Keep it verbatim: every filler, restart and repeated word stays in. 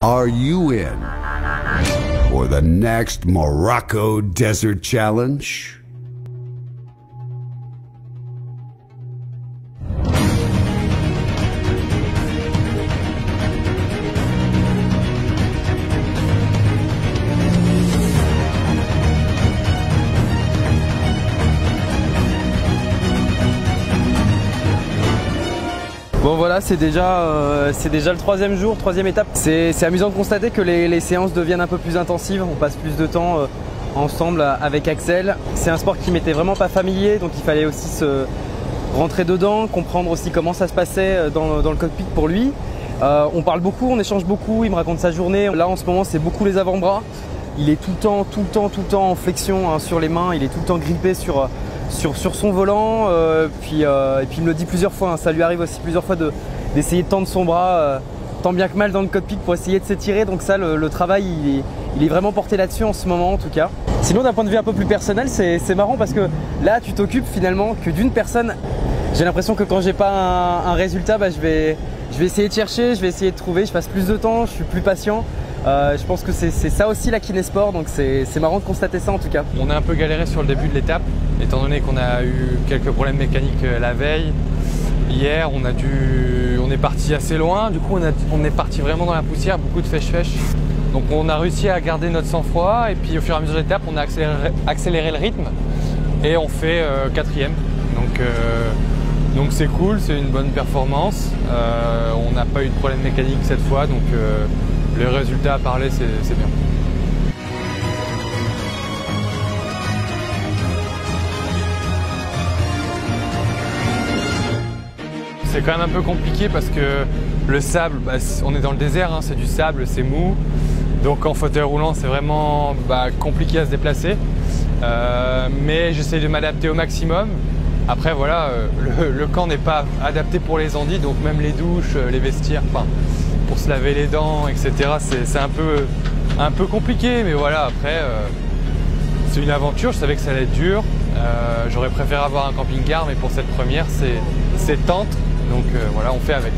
Are you in for the next Morocco Desert Challenge? Bon voilà, c'est déjà, euh, c'est déjà le troisième jour, troisième étape. C'est amusant de constater que les, les séances deviennent un peu plus intensives, on passe plus de temps euh, ensemble avec Axel. C'est un sport qui m'était vraiment pas familier, donc il fallait aussi se rentrer dedans, comprendre aussi comment ça se passait dans, dans le cockpit pour lui. Euh, on parle beaucoup, on échange beaucoup, il me raconte sa journée. Là en ce moment c'est beaucoup les avant-bras, il est tout le temps, tout le temps, tout le temps en flexion hein, sur les mains, il est tout le temps grippé sur... Sur, sur son volant, euh, puis, euh, et puis il me le dit plusieurs fois, hein, ça lui arrive aussi plusieurs fois d'essayer de, de tendre son bras euh, tant bien que mal dans le cockpit pour essayer de s'étirer, donc ça le, le travail il est, il est vraiment porté là-dessus en ce moment en tout cas. Sinon d'un point de vue un peu plus personnel, c'est marrant parce que là tu t'occupes finalement que d'une personne. J'ai l'impression que quand j'ai pas un, un résultat, bah, je, vais, je vais essayer de chercher, je vais essayer de trouver, je passe plus de temps, je suis plus patient. Euh, je pense que c'est ça aussi la Kinesport, donc c'est marrant de constater ça en tout cas. On a un peu galéré sur le début de l'étape, étant donné qu'on a eu quelques problèmes mécaniques la veille. Hier, on, a dû, on est parti assez loin, du coup on, a, on est parti vraiment dans la poussière, beaucoup de fèche-fèche. Donc on a réussi à garder notre sang-froid et puis au fur et à mesure de l'étape, on a accéléré, accéléré le rythme et on fait euh, quatrième. Donc euh, donc c'est cool, c'est une bonne performance. Euh, on n'a pas eu de problème mécanique cette fois, donc euh, les résultats à parler, c'est bien. C'est quand même un peu compliqué parce que le sable, bah, on est dans le désert, hein, c'est du sable, c'est mou. Donc en fauteuil roulant, c'est vraiment bah, compliqué à se déplacer. Euh, mais j'essaie de m'adapter au maximum. Après voilà, le, le camp n'est pas adapté pour les andis, donc même les douches, les vestiaires, enfin, pour se laver les dents, et cetera. C'est un peu, un peu compliqué, mais voilà, après, euh, c'est une aventure, je savais que ça allait être dur. Euh, J'aurais préféré avoir un camping-car, mais pour cette première, c'est tente, donc euh, voilà, on fait avec.